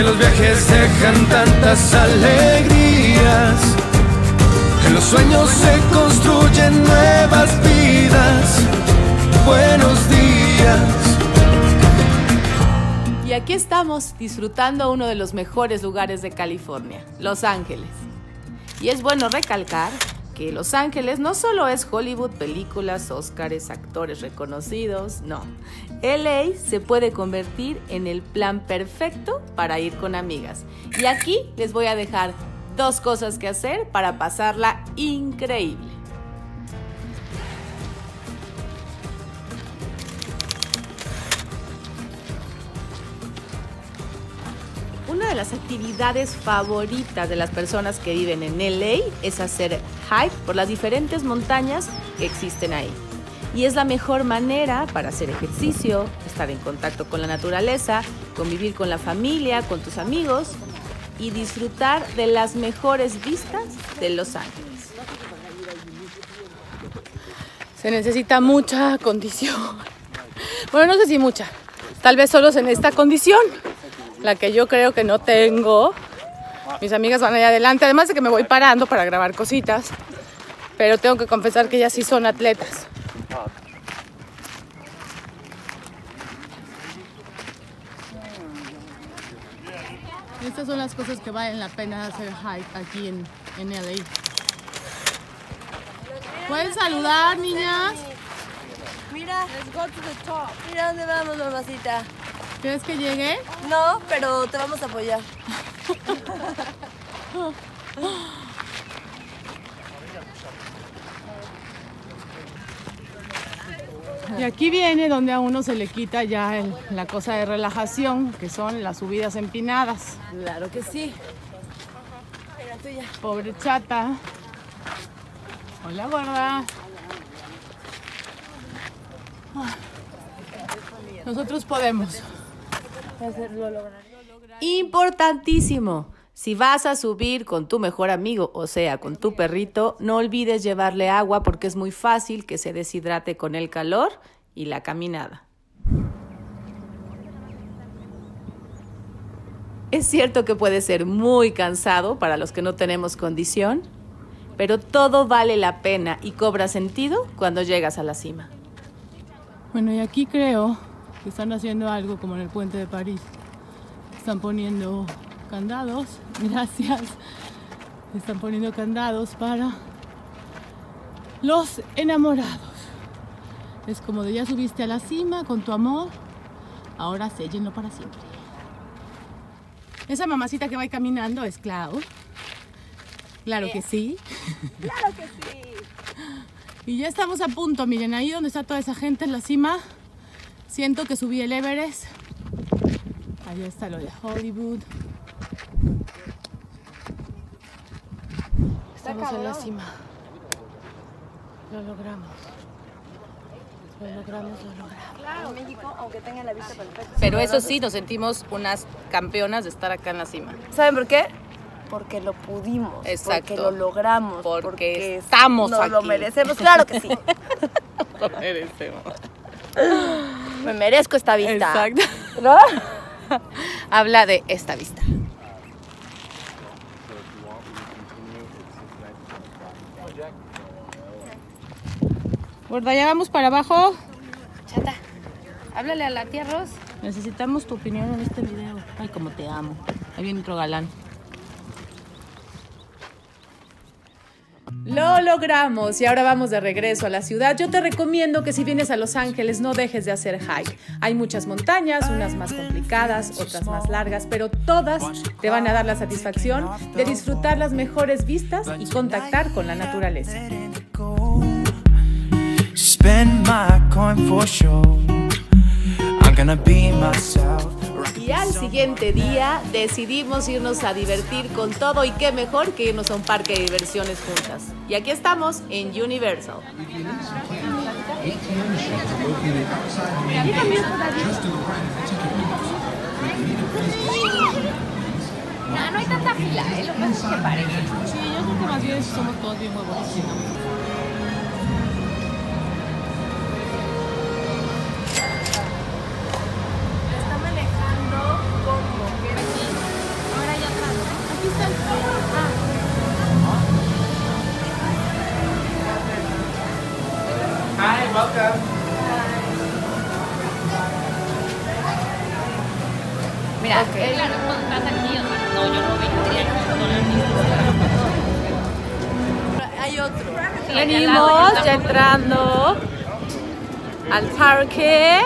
que los viajes dejan tantas alegrías, que los sueños se construyen nuevas vidas. Buenos días. Y aquí estamos disfrutando uno de los mejores lugares de California, Los Ángeles. Y es bueno recalcar que Los Ángeles no solo es Hollywood, películas, Oscars, actores reconocidos, no. LA se puede convertir en el plan perfecto para ir con amigas. Y aquí les voy a dejar 2 cosas que hacer para pasarla increíble. Una de las actividades favoritas de las personas que viven en LA es hacer hike por las diferentes montañas que existen ahí. Y es la mejor manera para hacer ejercicio, estar en contacto con la naturaleza, convivir con la familia, con tus amigos y disfrutar de las mejores vistas de Los Ángeles. Se necesita mucha condición. Bueno, no sé si mucha. Tal vez solo en esta condición. La que yo creo que no tengo. Mis amigas van allá adelante, además de que me voy parando para grabar cositas, pero tengo que confesar que ellas sí son atletas. Estas son las cosas que valen la pena hacer hike aquí en LA. ¿Pueden saludar, niñas? Mira, let's go to the top. Mira dónde vamos, mamacita. ¿Crees que llegué? No, pero te vamos a apoyar. Y aquí viene donde a uno se le quita ya la cosa de relajación, que son las subidas empinadas. Claro que sí. Era tuya. Pobre chata. Hola, gorda. Nosotros podemos. Importantísimo, si vas a subir con tu mejor amigo, o sea, con tu perrito, no olvides llevarle agua porque es muy fácil que se deshidrate con el calor y la caminada. Es cierto que puede ser muy cansado para los que no tenemos condición, pero todo vale la pena y cobra sentido cuando llegas a la cima. Bueno, y aquí creo que están haciendo algo como en el puente de París. Están poniendo candados, gracias. Están poniendo candados para los enamorados. Es como de ya subiste a la cima con tu amor, ahora séllenlo para siempre. Esa mamacita que va caminando es Clau. Claro que sí. Claro que sí. Y ya estamos a punto, miren, ahí donde está toda esa gente en la cima. Siento que subí el Everest. Allá está lo de Hollywood. Estamos en la cima. Lo logramos. Lo logramos, lo logramos. Claro, México, aunque tenga la vista perfecta. Pero eso sí, nos sentimos unas campeonas de estar acá en la cima. ¿Saben por qué? Porque lo pudimos. Exacto. Porque lo logramos. Porque estamos aquí. Nos lo merecemos, claro que sí. Lo merecemos. Me merezco esta vista. Exacto. ¿No? Habla de esta vista. Gorda, ya vamos para abajo. Chata, háblale a la tía Ros. Necesitamos tu opinión en este video. Ay, como te amo. Ahí viene otro galán. Lo logramos y ahora vamos de regreso a la ciudad. Yo te recomiendo que si vienes a Los Ángeles no dejes de hacer hike. Hay muchas montañas, unas más complicadas, otras más largas, pero todas te van a dar la satisfacción de disfrutar las mejores vistas y contactar con la naturaleza. Y al siguiente día decidimos irnos a divertir con todo y qué mejor que irnos a un parque de diversiones juntas. Y aquí estamos en Universal. No hay tanta fila, lo que pasa es que parece. Sí, yo creo que más bien somos todos bien huevos. Como que aquí. You're welcome. Mira, okay. Claro, cuando estás aquí, o sea, no, yo no vendría no. Hay otro. Sí, venimos ya entrando al parque.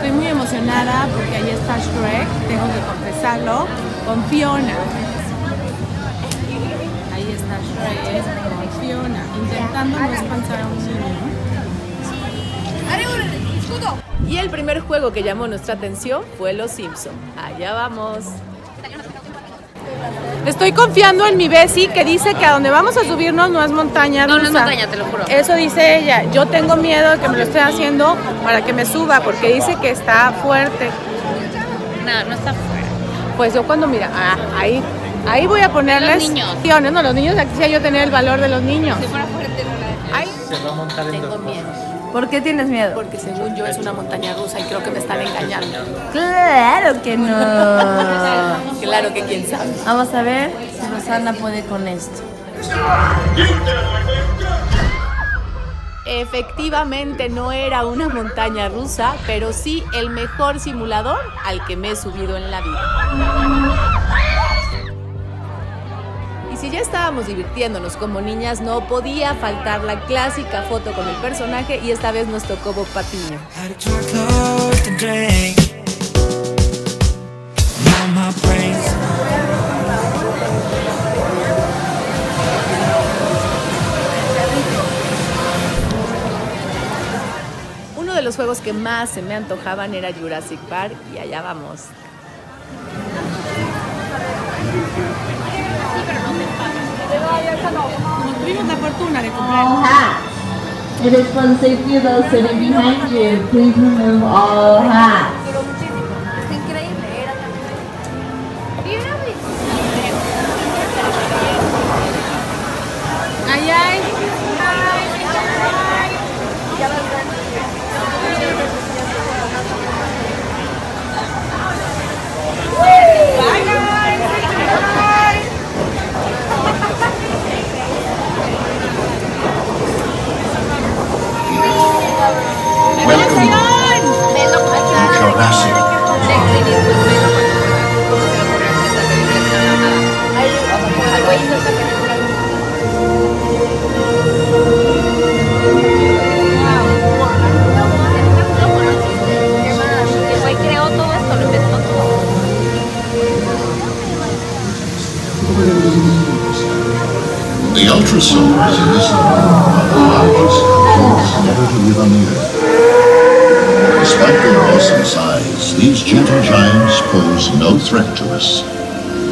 Estoy muy emocionada porque ahí está Shrek, tengo que confesarlo, con Fiona. Ahí está Shrek con Fiona, intentando no espantar a un niño. Y el primer juego que llamó nuestra atención fue Los Simpsons. Allá vamos. Estoy confiando en mi Bessie que dice que a donde vamos a subirnos no es montaña rusa. No, no es montaña, te lo juro. Eso dice ella. Yo tengo miedo de que me lo esté haciendo para que me suba porque dice que está fuerte. No, no está fuerte. Pues yo cuando mira, ahí voy a ponerles. Los niños. No, los niños, aquí yo tener el valor de los niños. Si fuera fuerte, no. Se va a montar en dos cosas. ¿Por qué tienes miedo? Porque según yo es una montaña rusa y creo que me están engañando. ¡Claro que no! Claro que quién sabe. Vamos a ver si Rosana puede con esto. Efectivamente no era una montaña rusa, pero sí el mejor simulador al que me he subido en la vida. Si ya estábamos divirtiéndonos como niñas, no podía faltar la clásica foto con el personaje y esta vez nos tocó Bob Patiño. Uno de los juegos que más se me antojaban era Jurassic Park y allá vamos. No tuvimos la fortuna de comprarlo. It is fun safety though sitting behind you. Please remove all hats. Pero muchísimo. Es increíble. Era tan ay, ay.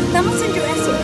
Estamos en Jurassic Park.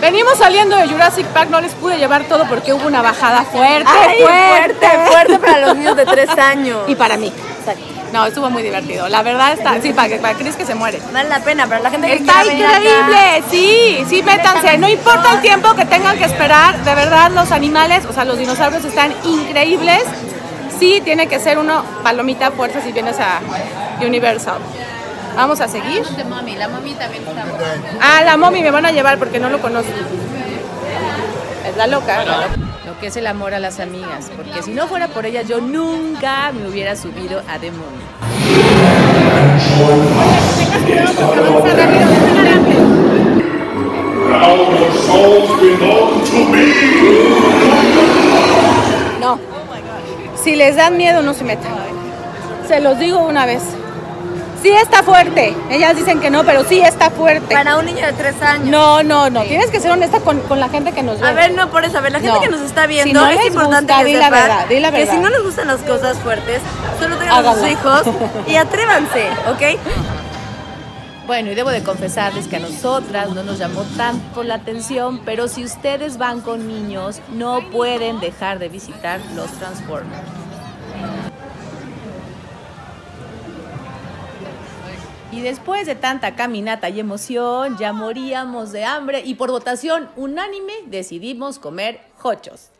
Venimos saliendo de Jurassic Park, no les pude llevar todo porque hubo una bajada fuerte. Ay, fuerte para los niños de 3 años. Y para mí. Exacto. No, estuvo muy divertido. La verdad está, sí, para Cris que se muere. Vale la pena, para la gente que está increíble, acá. Sí, métanse. No importa el tiempo que tengan que esperar. De verdad, los animales, o sea, los dinosaurios están increíbles. Sí, tiene que ser uno palomita fuerza si vienes a Universal. Vamos a seguir. La mami también está buena. Ah, la mami me van a llevar porque no lo conozco. Es la loca. Lo que es el amor a las amigas, porque si no fuera por ellas yo nunca me hubiera subido a Demon. No, si les dan miedo no se metan, se los digo una vez. Sí está fuerte, ellas dicen que no, pero sí está fuerte. Para un niño de 3 años. No, sí. Tienes que ser honesta con la gente que nos ve. A ver, no, por eso, a ver, la gente que nos está viendo, si no es importante gusta, que sepan la verdad. Que si no les gustan las cosas fuertes, solo tengan a sus hijos y atrévanse, ¿ok? Bueno, y debo de confesarles que a nosotras no nos llamó tanto la atención, pero si ustedes van con niños, no pueden dejar de visitar los Transformers. Y después de tanta caminata y emoción, ya moríamos de hambre y por votación unánime decidimos comer hochos.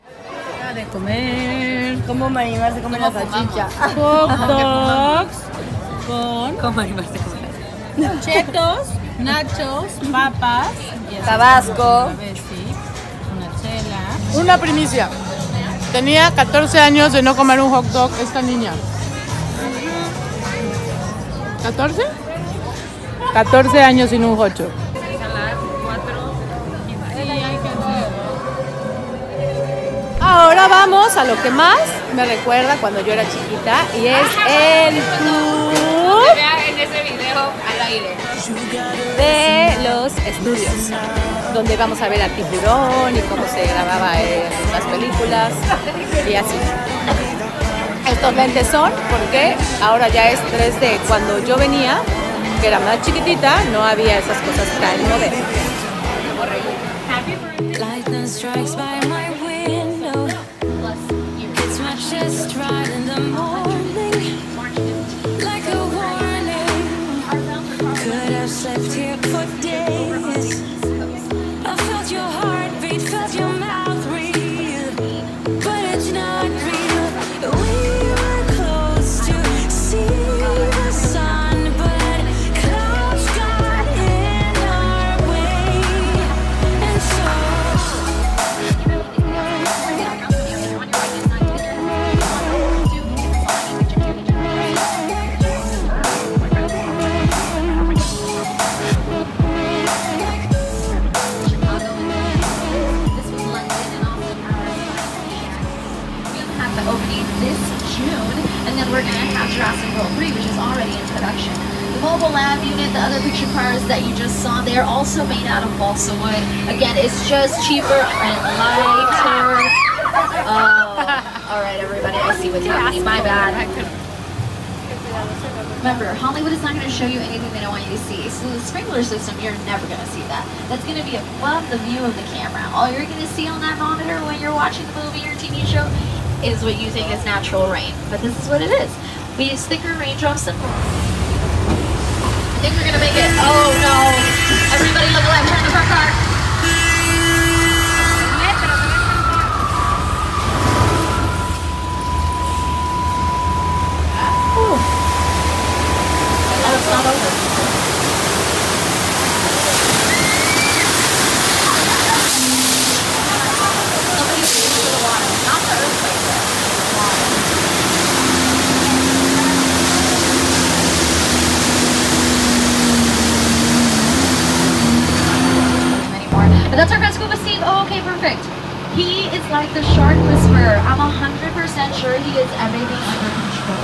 De comer. ¿Cómo me animas a comer la salchicha? Hot dogs con... ¿Cómo animas a comer? Chetos, nachos, papas, tabasco. Una chela. Una primicia. Tenía 14 años de no comer un hot dog esta niña. ¿14? 14 años sin un hot dog. Ahora vamos a lo que más me recuerda cuando yo era chiquita y es el tour. Se vea en ese video al aire. De los estudios, donde vamos a ver al tiburón y cómo se grababa en las películas y así. Estos lentes son porque ahora ya es 3D. Cuando yo venía, que era más chiquitita, no había esas cosas tan modernas. Jurassic World 3, which is already in production. The mobile lab unit, the other picture cars that you just saw, they're also made out of balsa wood. Again, it's just cheaper and lighter. Oh, all right, everybody, I see what's happening. My bad. Remember, Hollywood is not going to show you anything they don't want you to see. So the sprinkler system, you're never going to see that. That's going to be above the view of the camera. All you're going to see on that monitor when you're watching the movie or TV show is what you think is natural rain. But this is what it is. We use thicker raindrops and I think we're gonna make it. Oh no! Everybody look alive, turn the front car. That was not over. Somebody moved to the water. Not the earthquake, but the water. But that's our friend Scuba Steve. Oh, okay, perfect. He is like the shark whisperer. I'm 100% sure he is everything under control.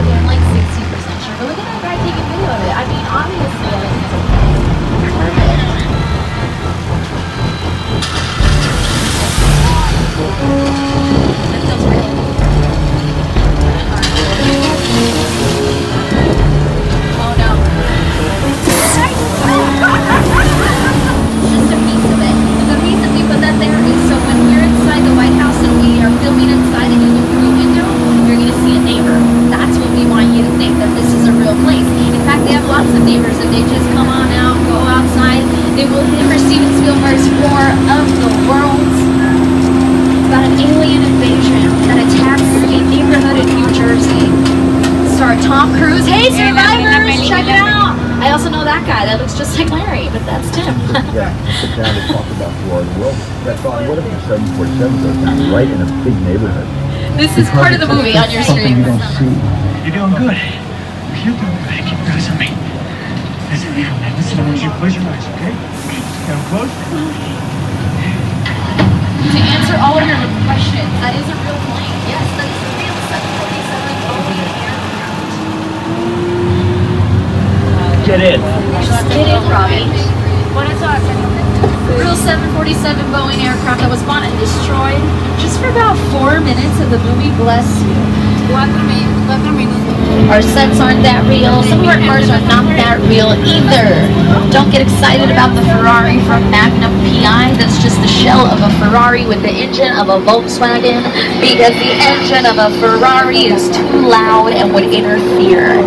Okay, I'm like 60% sure. But look at that guy taking video of it. I mean, obviously, everything is okay. That feels really cool. Right in a big neighborhood. This is part of the movie on your screen. You don't see. You're doing good. If you're doing good, keep your eyes on me. Listen, listen, I want you to close your eyes, okay? Now close. To answer all of your questions, that is a real plane. Yes, that is a real 747 Boeing aircraft. Get in. Just get in, Robbie. What is our second? real 747 Boeing aircraft that was bought and destroyed just for about 4 minutes of the movie. Bless you. 4 minutes. Our sets aren't that real. Some of our cars are not that real either. Don't get excited about the Ferrari from Magnum PI. That's just the shell of a Ferrari with the engine of a Volkswagen, because the engine of a Ferrari is too loud and would interfere.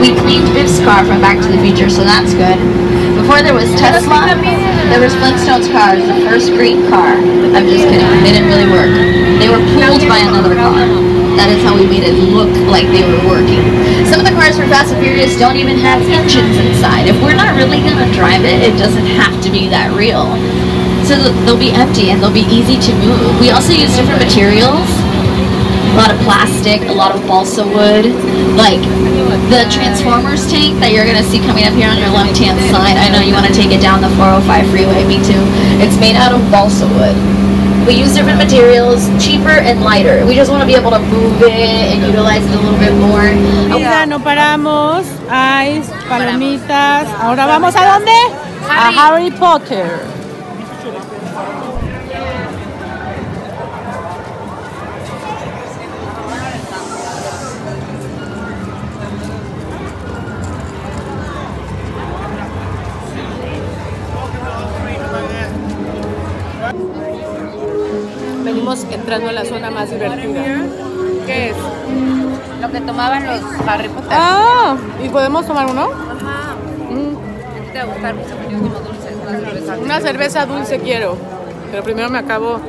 We cleaned Biff's car from Back to the Future, so that's good. Before there was Tesla, there was Flintstones cars, the first Greek car. I'm just kidding, they didn't really work. They were pulled by another car. That is how we made it look like they were working. Some of the cars from Fast and Furious don't even have engines inside. If we're not really gonna drive it, it doesn't have to be that real. So they'll be empty and they'll be easy to move. We also use different materials. A lot of plastic, a lot of balsa wood, like the Transformers tank that you're going to see coming up here on your left-hand side. I know you want to take it down the 405 freeway, me too. It's made out of balsa wood. We use different materials, cheaper and lighter. We just want to be able to move it and utilize it a little bit more. Mira, no paramos, hay palomitas. Ahora vamos a dónde? A Harry Potter. Entrando a la zona más divertida. ¿Qué es? Lo que tomaban los Harry Potter. Ah, ¿y podemos tomar uno? Ajá. Mm. ¿Te va a gustar mucho? Dulce, una cerveza dulce quiero, pero primero me acabo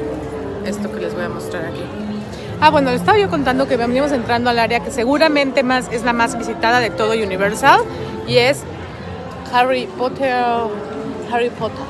esto que les voy a mostrar aquí. Ah, bueno, les estaba yo contando que venimos entrando al área que seguramente más es la más visitada de todo Universal, y es Harry Potter. Harry Potter.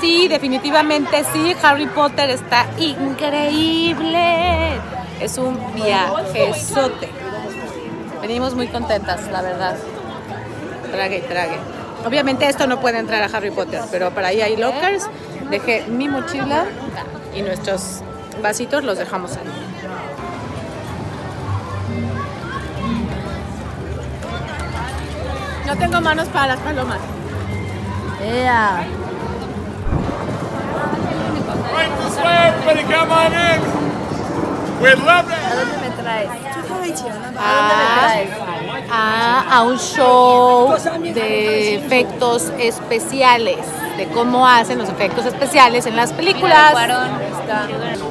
Sí, definitivamente sí, Harry Potter está increíble. Es un viajezote. Venimos muy contentas, la verdad. Trague y trague. Obviamente esto no puede entrar a Harry Potter, pero para ahí hay lockers. Dejé mi mochila y nuestros vasitos los dejamos ahí. No tengo manos para las palomas. Yeah. Right this way, everybody, come on in. We'd love it. ¿A dónde me traes? A un show de efectos especiales, de cómo hacen los efectos especiales en las películas.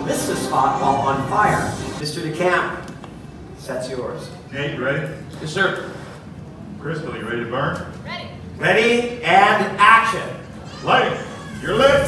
This is spot while on fire. Mr. DeCamp, that's yours. Nate, you ready? Yes, sir. Crystal, you ready to burn? Ready. Ready and action. Light it. You're lit.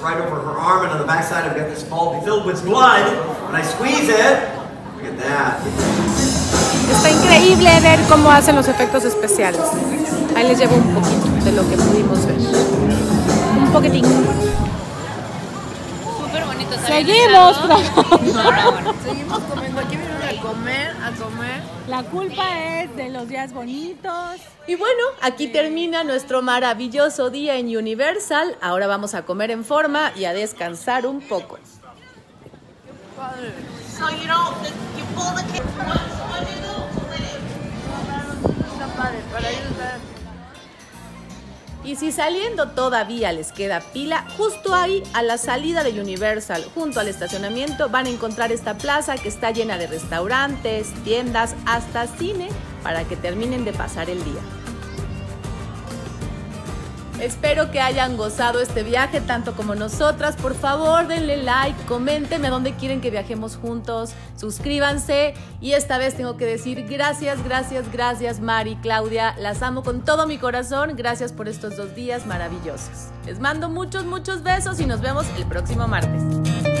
Right over her arm, and on the backside I've got this ball filled with blood. When I squeeze it, look at that. Está increíble ver cómo hacen los efectos especiales. Ahí les llevo un poquito de lo que pudimos ver. Un poquitín. Súper bonito. Seguimos. Seguimos comiendo. Aquí vinieron a comer, a comer. La culpa es de los días bonitos. Y bueno, aquí termina nuestro maravilloso día en Universal. Ahora vamos a comer en forma y a descansar un poco. Y si saliendo todavía les queda pila, justo ahí a la salida de Universal, junto al estacionamiento, van a encontrar esta plaza que está llena de restaurantes, tiendas, hasta cine, para que terminen de pasar el día. Espero que hayan gozado este viaje tanto como nosotras. Por favor, denle like, coméntenme a dónde quieren que viajemos juntos, suscríbanse. Y esta vez tengo que decir gracias, gracias, gracias Mari, Claudia. Las amo con todo mi corazón. Gracias por estos 2 días maravillosos. Les mando muchos, muchos besos y nos vemos el próximo martes.